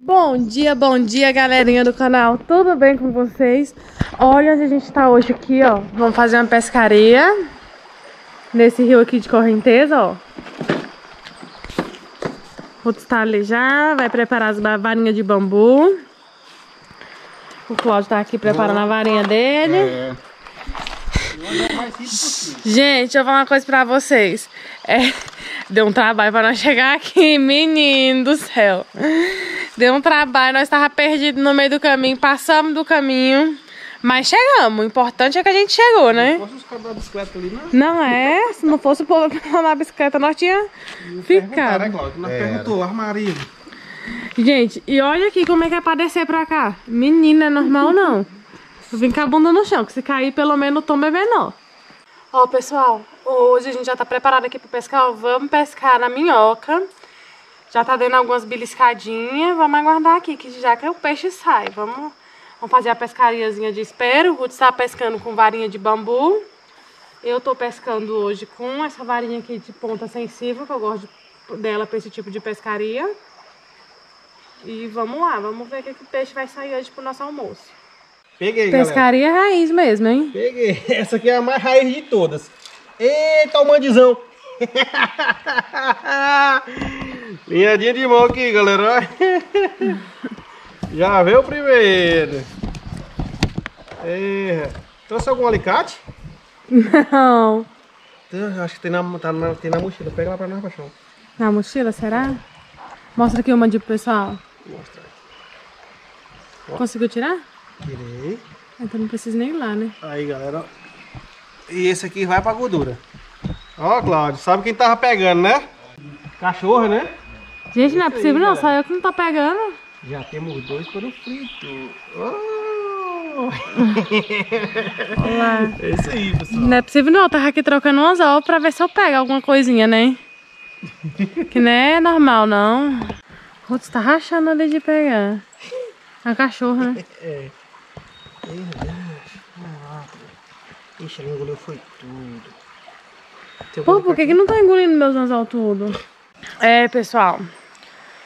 Bom dia, galerinha do canal. Tudo bem com vocês? Olha onde a gente tá hoje aqui, ó. Vamos fazer uma pescaria nesse rio aqui de correnteza, ó. Vou destalejar, vai preparar as varinhas de bambu. O Cláudio tá aqui preparando a varinha dele. Gente, deixa eu falar uma coisa pra vocês. Deu um trabalho pra nós chegar aqui, menino do céu. Deu um trabalho, nós estávamos perdidos no meio do caminho, passamos do caminho, mas chegamos. O importante é que a gente chegou, né? Não fosse os caras da bicicleta ali, né? Não é? Se não fosse o povo da bicicleta, nós tínhamos ficado. Né, Cláudio? Nós perguntou, armaria. Gente, e olha aqui como é que é pra descer pra cá. Menina, é normal não. Eu vim com a bunda no chão, que se cair pelo menos o tombo é menor. Ó, pessoal, hoje a gente já tá preparado aqui pro pescar. Vamos pescar na minhoca. Já tá dando algumas beliscadinhas. Vamos aguardar aqui, que já que o peixe sai. Vamos fazer a pescariazinha de espero. O Ruth está pescando com varinha de bambu. Eu tô pescando hoje com essa varinha aqui de ponta sensível, que eu gosto dela para esse tipo de pescaria. E vamos lá, vamos ver o que que o peixe vai sair hoje pro nosso almoço. Peguei, pescaria galera. Raiz mesmo, hein? Peguei. Essa aqui é a mais raiz de todas. Eita, o mandizão! Linhadinha de mão aqui, galera. Já veio o primeiro. Trouxe algum alicate? Não. Acho que tem na mochila. Pega lá pra nós, paixão. Na mochila, será? Mostra aqui uma de pessoal. Mostra. Conseguiu tirar? Tirei. Então não precisa nem ir lá, né? Aí, galera. E esse aqui vai pra gordura. Ó, Cláudio, sabe quem tava pegando, né? Cachorro, né? Gente, não é possível não, só eu que não tô pegando. Já temos dois couro frito. Oh! Olá. É isso aí, pessoal. Não é possível não, eu tava aqui trocando um anzol pra ver se eu pego alguma coisinha, né? Que não é normal, não. O outro tá rachando ali de pegar. É um cachorro, né? É. Meu Deus. Ixi, ele engoliu foi tudo. Pô, por que não tá engolindo meus anzol tudo? É, pessoal,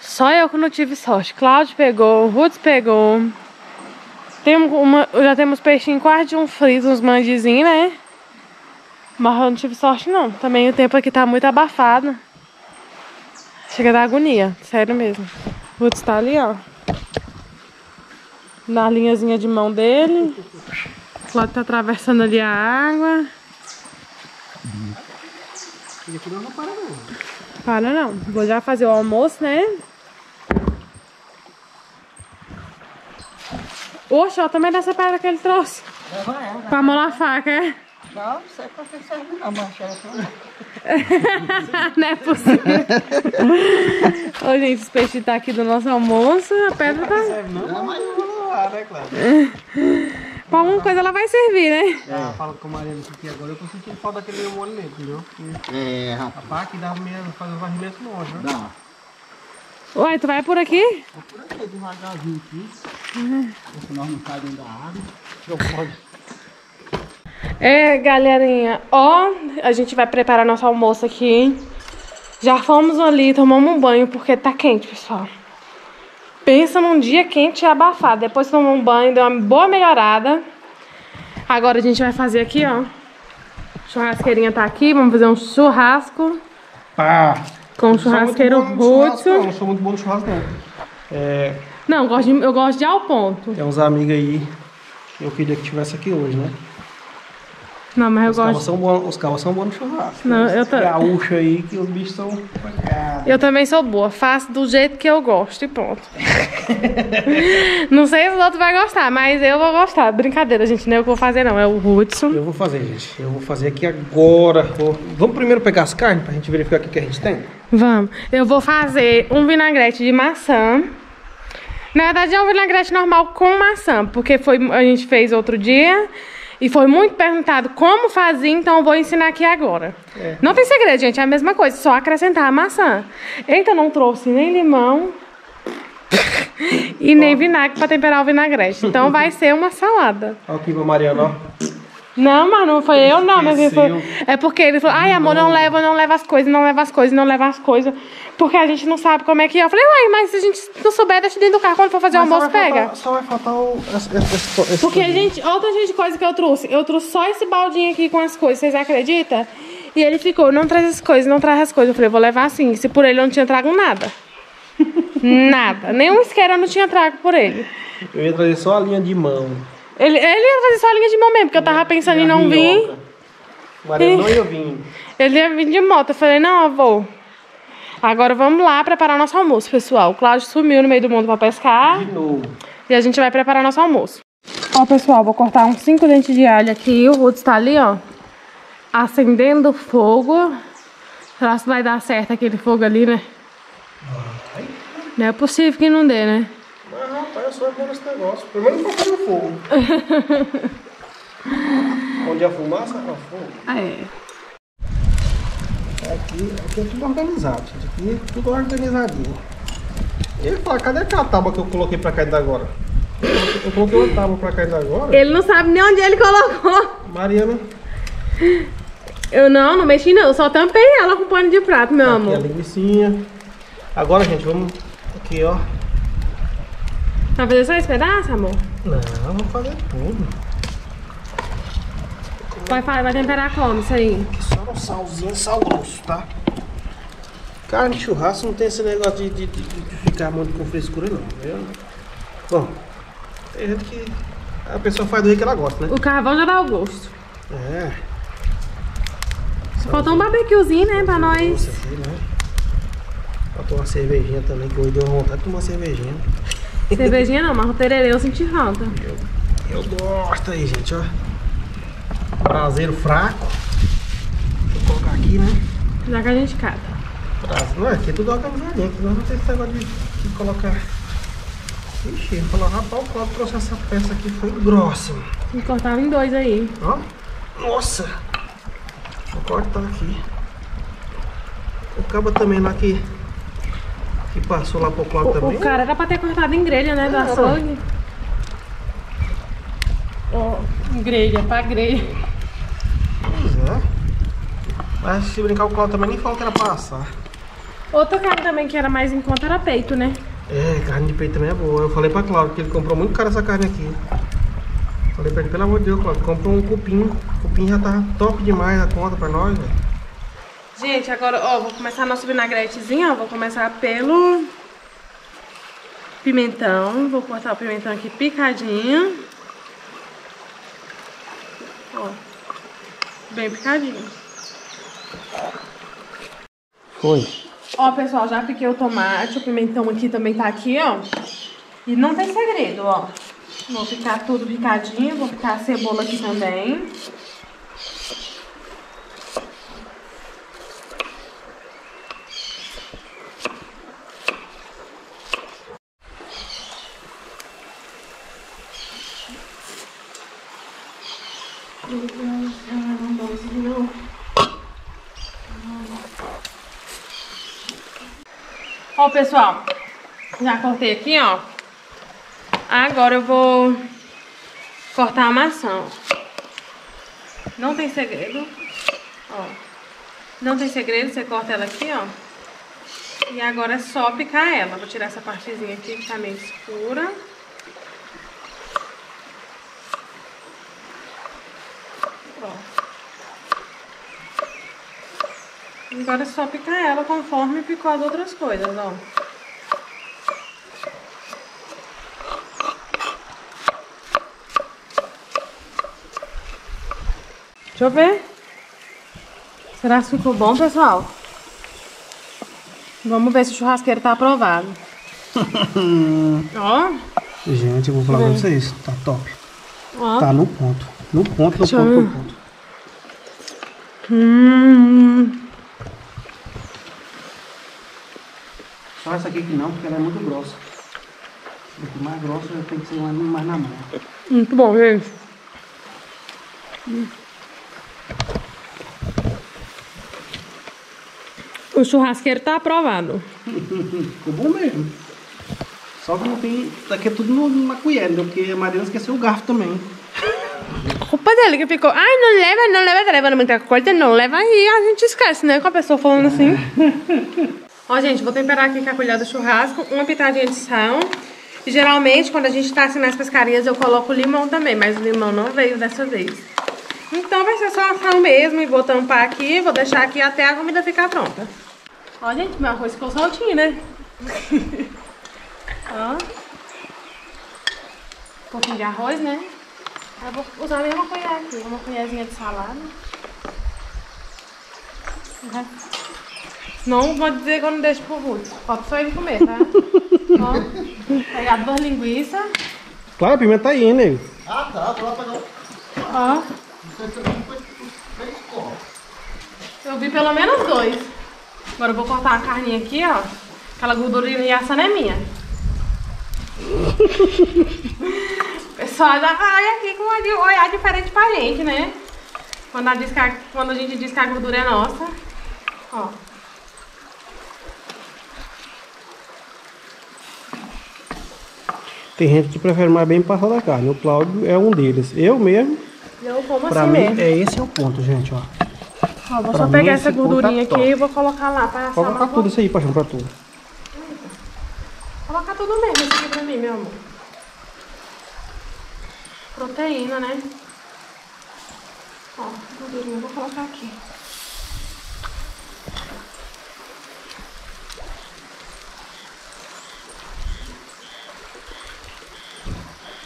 só eu que não tive sorte. Cláudio pegou, Ruth pegou. Já temos peixinho quase de um frito, uns mandizinhos, né? Mas eu não tive sorte, não. Também o tempo aqui tá muito abafado. Chega da agonia, sério mesmo. Ruth tá ali, ó, na linhazinha de mão dele. Cláudio tá atravessando ali a água. E aqui não para não. Para não, vou já fazer o almoço, né? Oxe, ó, também dessa pedra que ele trouxe. Pra molar a faca, é? Não, não sei pra que serve não, mas não é possível. Ô, gente, os peixes tá aqui do nosso almoço, a pedra tá... Não, mas não vou lá, né, claro. Pra alguma coisa ela vai servir, né? É, fala com a Maria Irene aqui agora. Eu tô sentindo falta daquele meu molho nele, entendeu? É, rapaz. A pá que dá mesmo, faz o varrimento longe, né? Dá. Uai, tu vai por aqui? Vou por aqui, devagarzinho aqui. Porque senão não cai dentro da água. Eu posso. É, galerinha, ó, a gente vai preparar nosso almoço aqui. Já fomos ali, tomamos um banho, porque tá quente, pessoal. Pensa num dia quente e abafado. Depois tomou um banho, deu uma boa melhorada. Agora a gente vai fazer aqui, ó. Churrasqueirinha tá aqui, vamos fazer um churrasco. Pá! Com o churrasqueiro Ruth. Eu não sou muito bom no churrasco, não. Não, eu gosto de ir ao ponto. Tem uns amigos aí que eu queria que tivesse aqui hoje, né? Não, mas eu gosto. Os cabos são bons no churrasco. Não, eu tô... Gaúcho aí, que os bichos são... Eu também sou boa. Faço do jeito que eu gosto e pronto. Não sei se o outro vai gostar, mas eu vou gostar. Brincadeira, gente. Não é eu que vou fazer, não. É o Hudson. Eu vou fazer, gente. Eu vou fazer aqui agora. Vamos primeiro pegar as carnes pra gente verificar o que a gente tem? Vamos. Eu vou fazer um vinagrete de maçã. Na verdade, é um vinagrete normal com maçã, porque a gente fez outro dia... E foi muito perguntado como fazia, então eu vou ensinar aqui agora. Não tem segredo, gente, é a mesma coisa, só acrescentar a maçã. Então não trouxe nem limão e nem vinagre para temperar o vinagrete. Então vai ser uma salada. Olha aqui pra Mariana, ó. Não, mas não foi eu não, mas foi... É porque ele falou, ai amor, não leva as coisas, não leva as coisas, não leva as coisas. Porque a gente não sabe como é que é. Eu falei, uai, mas se a gente não souber, deixa dentro do carro. Quando for fazer o almoço, pega. Só vai faltar o... Porque a gente... Outra coisa que eu trouxe. Eu trouxe só esse baldinho aqui com as coisas. Vocês acreditam? E ele ficou, não traz as coisas, não traz as coisas. Eu falei, vou levar assim. Se por ele eu não tinha trago nada. Nada. Nenhum isqueiro eu não tinha trago por ele. Eu ia trazer só a linha de mão. Ele ia trazer só a linha de mão mesmo, porque eu tava pensando em não vir. Agora eu não ia vir. Ele ia vir de moto. Eu falei, não, avô. Agora vamos lá preparar nosso almoço, pessoal. O Cláudio sumiu no meio do mundo pra pescar. De novo. E a gente vai preparar nosso almoço. Ó, pessoal, vou cortar uns 5 dentes de alho aqui. O Ruth tá ali, ó, acendendo fogo. Será que vai dar certo aquele fogo ali, né? Não é possível que não dê, né? Mas, rapaz, eu sou bom nesse negócio. Primeiro não fazendo fogo. Onde a fumaça, é o fogo. É. Aqui é tudo organizado, gente. Aqui é tudo organizadinho. Ele fala, cadê aquela tábua que eu coloquei pra cá ainda agora? Eu coloquei uma tábua pra cá ainda agora. Ele não sabe nem onde ele colocou. Mariana. Eu não mexi não, eu só tampei ela com pano de prato, meu aqui amor. Aqui a linguicinha. Agora, gente, vamos aqui, ó. Vai fazer só esse pedaço, amor? Não, vamos fazer tudo. Vai temperar como isso aí? Só um salzinho, sal grosso, tá? Carne de churrasco não tem esse negócio de ficar muito com frescura, não, viu? Bom, tem gente que a pessoa faz do jeito que ela gosta, né? O carvão já dá o gosto. É. Faltou um barbecuezinho, né, pra nós. Faltou uma cervejinha também, que hoje deu vontade de tomar cervejinha. Cervejinha não, mas o tererê eu senti falta. Eu gosto aí, gente, ó. Braseiro fraco. Vou colocar aqui, né? Já que a gente cata. Não, aqui é tudo organizadinho. Nós não temos esse negócio de colocar. Ixi, vou falar, rapaz, o Cláudio trouxe essa peça aqui, foi grossa. E cortava em 2 aí. Ó, nossa! Vou cortar aqui. O cabo também lá que passou lá pro Cláudio também. O cara era pra ter cortado em grelha, né? Do açougue. Ó, grelha, pra grelha. Pois é. Mas se brincar, o Cláudio também nem falou que era pra assar. Outra carne também que era mais em conta era peito, né? É, carne de peito também é boa. Eu falei pra Cláudio que ele comprou muito caro essa carne aqui. Falei pra ele, pelo amor de Deus, Cláudio, comprou um cupim. O cupim já tá top demais a conta pra nós, velho. Gente, agora, ó, vou começar nosso vinagretezinho, ó. Vou começar pelo pimentão. Vou cortar o pimentão aqui picadinho. Ó, bem picadinho. Foi. Ó, pessoal, já piquei o tomate. O pimentão aqui também tá aqui, ó. E não tem segredo, ó. Vou picar tudo picadinho. Vou picar a cebola aqui também. Ó, pessoal, já cortei aqui, ó. Agora eu vou cortar a maçã. Não tem segredo, ó. Não tem segredo, você corta ela aqui, ó. E agora é só picar ela. Vou tirar essa partezinha aqui que tá meio escura. Agora é só picar ela conforme picou as outras coisas, ó. Deixa eu ver. Será que ficou bom, pessoal? Vamos ver se o churrasqueiro tá aprovado. Ó. Gente, eu vou falar pra vocês. Tá top. Ó. Tá no ponto. No ponto. Só essa aqui que não, porque ela é muito grossa. Quanto mais grossa, tem que ser mais na mão. Muito bom, gente. O churrasqueiro tá aprovado. Ficou bom mesmo. Só que não tem... Aqui é tudo numa colher, né? Porque a Mariana esqueceu o garfo também. A culpa dele que ficou... Ai, não leva muita coisa, não leva aí. A gente esquece, né? Com a pessoa falando assim. Ó, gente, vou temperar aqui com a colher do churrasco, uma pitadinha de sal. E geralmente, quando a gente tá assim nas pescarias, eu coloco limão também, mas o limão não veio dessa vez. Então vai ser só sal mesmo e vou tampar aqui, vou deixar aqui até a comida ficar pronta. Ó, gente, meu arroz ficou soltinho, né? Ó. Um pouquinho de arroz, né? Eu vou usar a mesma colher aqui, uma colherzinha de salada. Uhum. Não vou dizer que eu não deixo pro Ruth. Pode só ele comer, tá? Ó, pegar duas linguiças. Claro, a pimenta tá aí, né? Ah, tá. Tô lá pegando. Ó. Eu vi pelo menos dois. Agora eu vou cortar a carninha aqui, ó. Aquela gordurinha e essa não é minha. O pessoal já vai aqui com um olhar diferente pra gente, né? Quando a gente diz que a gordura é nossa. Ó. Tem gente que prefere mais bem passar da carne. O Cláudio é um deles. Eu mesmo. Eu como assim mesmo. É esse é o ponto, gente, ó. Ó, vou só pegar essa gordurinha aqui e vou colocar lá pra assar. Colocar tudo isso aí, paixão, pra tudo. Colocar tudo mesmo isso aqui pra mim, meu amor. Proteína, né? Ó, gordurinha, vou colocar aqui.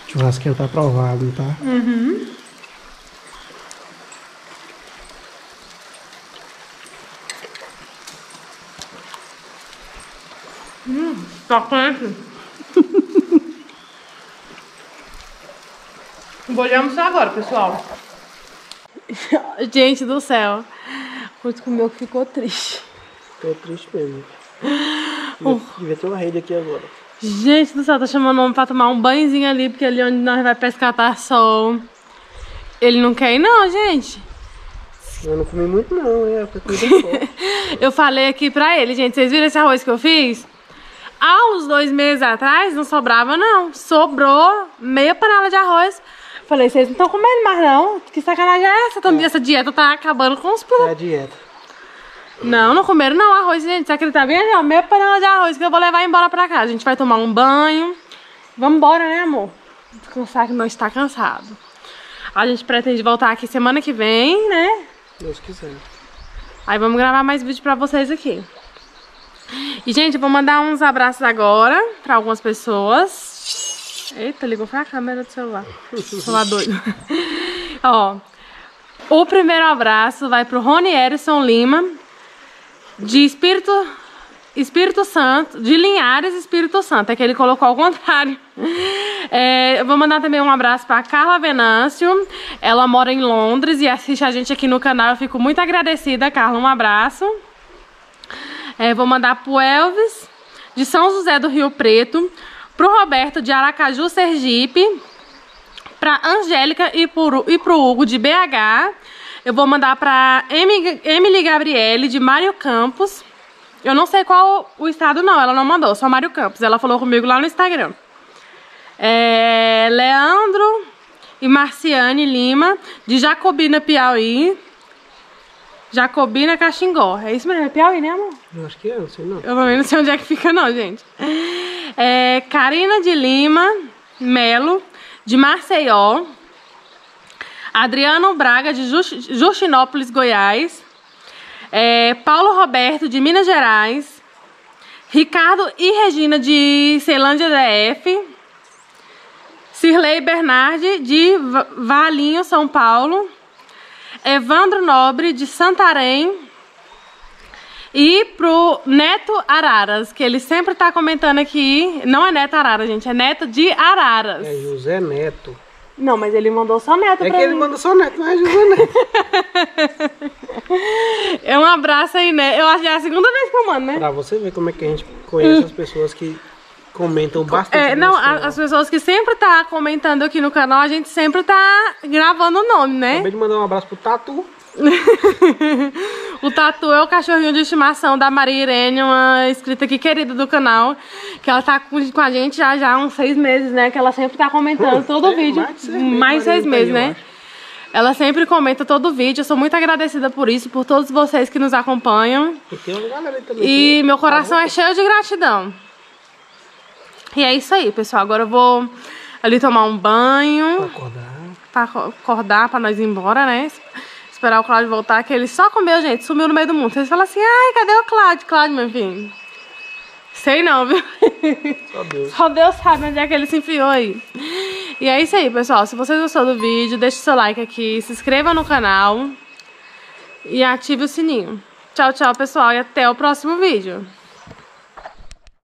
O churrasqueiro tá aprovado, tá? Uhum. Tocante. Embolhamos só agora, pessoal. Gente do céu. Ruth comeu que ficou triste. Ficou triste mesmo. Devia ter uma rede aqui agora. Gente do céu, tá chamando o homem pra tomar um banhozinho ali, porque ali onde nós vai pescar tá sol. Ele não quer ir não, gente. Eu não comi muito não, é. Eu falei aqui pra ele, gente, vocês viram esse arroz que eu fiz? Há uns 2 meses atrás não sobrava não, sobrou meia panela de arroz. Falei, vocês não estão comendo mais não, que sacanagem é essa? É. Essa dieta tá acabando com os produtos. É a dieta. Não, não comeram não arroz, gente. Será que ele tá bem ali, ó? Meia panela de arroz que eu vou levar embora pra casa. A gente vai tomar um banho. Vamos embora, né, amor? Descansar que não está cansado. A gente pretende voltar aqui semana que vem, né? Deus quiser. Aí vamos gravar mais vídeo pra vocês aqui. E, gente, eu vou mandar uns abraços agora pra algumas pessoas. Eita, ligou pra câmera do celular. Celular doido. Ó, o primeiro abraço vai pro Rony Erisson Lima. De Espírito Santo, de Linhares, Espírito Santo. É que ele colocou ao contrário. É, eu vou mandar também um abraço para Carla Venâncio. Ela mora em Londres e assiste a gente aqui no canal. Eu fico muito agradecida, Carla. Um abraço. É, vou mandar pro Elvis, de São José do Rio Preto. Pro Roberto, de Aracaju, Sergipe. Pra Angélica e pro Hugo, de BH. Eu vou mandar pra Emily Gabriele, de Mário Campos. Eu não sei qual o estado, não. Ela não mandou, só Mário Campos. Ela falou comigo lá no Instagram. É, Leandro e Marciane Lima, de Jacobina, Piauí. Jacobina, Caxingó. É isso mesmo? É Piauí, né, amor? Eu acho que é, não sei não. Eu também não sei onde é que fica, não, gente. É, Karina de Lima Melo, de Maceió. Adriano Braga, de Justinópolis, Goiás. É, Paulo Roberto, de Minas Gerais. Ricardo e Regina, de Ceilândia DF. Cirlei Bernardi, de Valinho, São Paulo. Evandro Nobre, de Santarém. E pro Neto Araras, que ele sempre tá comentando aqui. Não é Neto Araras, gente, é Neto de Araras. É José Neto. Não, mas ele mandou só Neto pra mim. É que ele mandou só Neto, não é José Neto. É um abraço aí, né? Eu acho que é a segunda vez que eu mando, né? Pra você ver como é que a gente conhece as pessoas que comentam bastante. É, não, as pessoas que sempre tá comentando aqui no canal, a gente sempre tá gravando o nome, né? Acabei de mandar um abraço pro Tatu. O Tatu é o cachorrinho de estimação da Maria Irene, uma inscrita aqui querida do canal, que ela tá com a gente já há uns 6 meses, né? Que ela sempre tá comentando todo o vídeo. Mais de 6 meses, né? Ela sempre comenta todo o vídeo. Eu sou muito agradecida por isso, por todos vocês que nos acompanham. E tem uma galera ali também. E meu coração é cheio de gratidão. E é isso aí, pessoal. Agora eu vou ali tomar um banho. Pra acordar. Pra nós ir embora, né? Esperar o Cláudio voltar, que ele só comeu, gente. Sumiu no meio do mundo. Vocês falam assim, ai, cadê o Cláudio? Cláudio, meu filho. Sei não, viu? Só Deus. Só Deus sabe onde é que ele se enfiou aí. E é isso aí, pessoal. Se vocês gostaram do vídeo, deixe seu like aqui, se inscreva no canal e ative o sininho. Tchau, tchau, pessoal. E até o próximo vídeo.